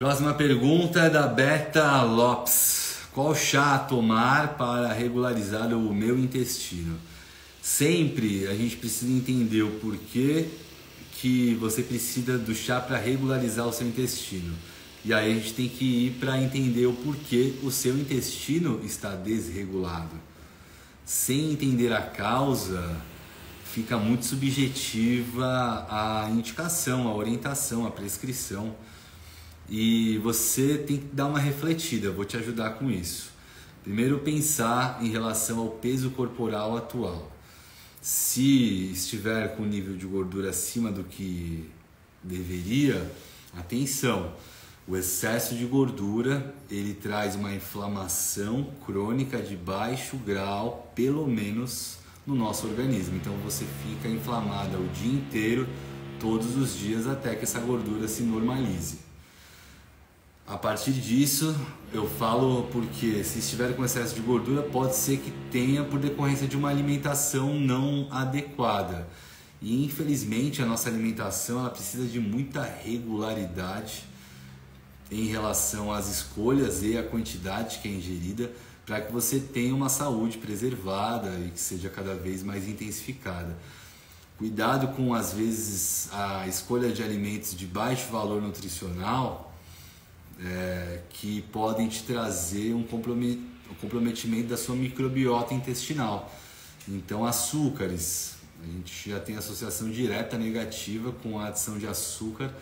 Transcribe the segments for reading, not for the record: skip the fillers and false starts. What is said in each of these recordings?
Próxima pergunta é da Beta Lopes. Qual chá tomar para regularizar o meu intestino? Sempre a gente precisa entender o porquê que você precisa do chá para regularizar o seu intestino. E aí a gente tem que ir para entender o porquê o seu intestino está desregulado. Sem entender a causa, fica muito subjetiva a indicação, a orientação, a prescrição. E você tem que dar uma refletida, vou te ajudar com isso. Primeiro, pensar em relação ao peso corporal atual. Se estiver com nível de gordura acima do que deveria, atenção. O excesso de gordura, ele traz uma inflamação crônica de baixo grau, pelo menos no nosso organismo. Então você fica inflamada o dia inteiro, todos os dias, até que essa gordura se normalize. A partir disso, eu falo porque se estiver com excesso de gordura, pode ser que tenha por decorrência de uma alimentação não adequada. E infelizmente a nossa alimentação ela precisa de muita regularidade em relação às escolhas e à quantidade que é ingerida para que você tenha uma saúde preservada e que seja cada vez mais intensificada. Cuidado com, às vezes, a escolha de alimentos de baixo valor nutricional, que podem te trazer um comprometimento da sua microbiota intestinal. Então, açúcares, a gente já tem associação direta negativa com a adição de açúcar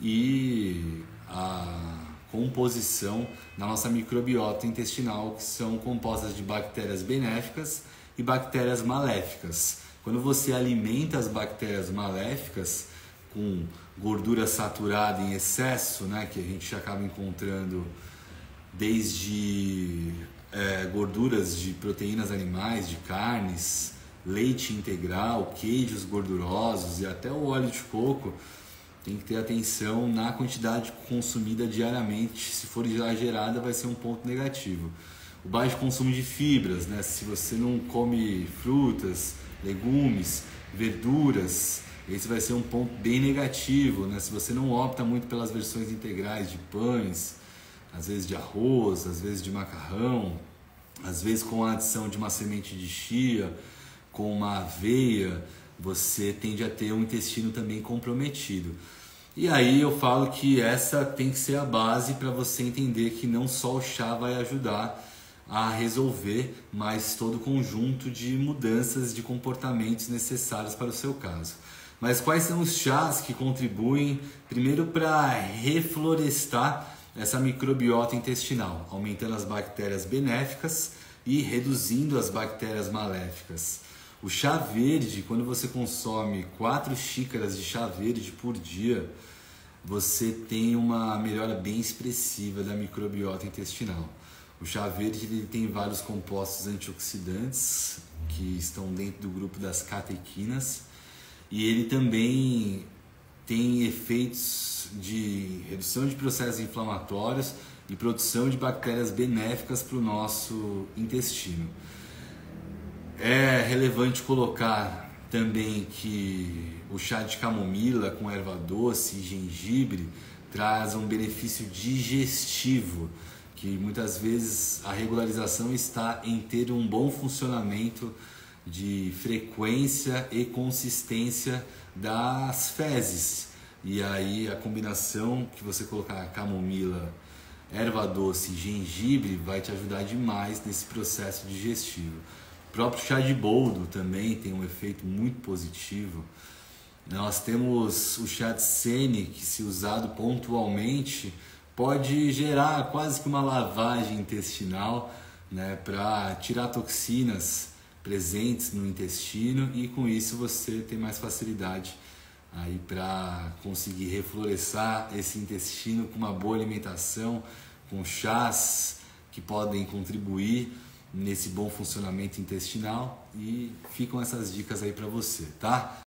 e a composição da nossa microbiota intestinal, que são compostas de bactérias benéficas e bactérias maléficas. Quando você alimenta as bactérias maléficas com gordura saturada em excesso, né, que a gente acaba encontrando desde gorduras de proteínas animais, de carnes, leite integral, queijos gordurosos e até o óleo de coco, tem que ter atenção na quantidade consumida diariamente. Se for exagerada, vai ser um ponto negativo. O baixo consumo de fibras, né, se você não come frutas, legumes, verduras, esse vai ser um ponto bem negativo, né? Se você não opta muito pelas versões integrais de pães, às vezes de arroz, às vezes de macarrão, às vezes com a adição de uma semente de chia, com uma aveia, você tende a ter um intestino também comprometido. E aí eu falo que essa tem que ser a base para você entender que não só o chá vai ajudar a resolver, mas todo o conjunto de mudanças de comportamentos necessários para o seu caso. Mas quais são os chás que contribuem primeiro para reflorestar essa microbiota intestinal, aumentando as bactérias benéficas e reduzindo as bactérias maléficas? O chá verde, quando você consome 4 xícaras de chá verde por dia, você tem uma melhora bem expressiva da microbiota intestinal. O chá verde ele tem vários compostos antioxidantes que estão dentro do grupo das catequinas e ele também tem efeitos de redução de processos inflamatórios e produção de bactérias benéficas para o nosso intestino. É relevante colocar também que o chá de camomila com erva doce e gengibre traz um benefício digestivo, que muitas vezes a regularização está em ter um bom funcionamento de frequência e consistência das fezes. E aí a combinação que você colocar camomila, erva doce e gengibre vai te ajudar demais nesse processo digestivo. O próprio chá de boldo também tem um efeito muito positivo. Nós temos o chá de sene, que se usado pontualmente, pode gerar quase que uma lavagem intestinal, né, para tirar toxinas presentes no intestino e com isso você tem mais facilidade aí para conseguir reflorestar esse intestino com uma boa alimentação, com chás que podem contribuir nesse bom funcionamento intestinal. E ficam essas dicas aí para você, tá?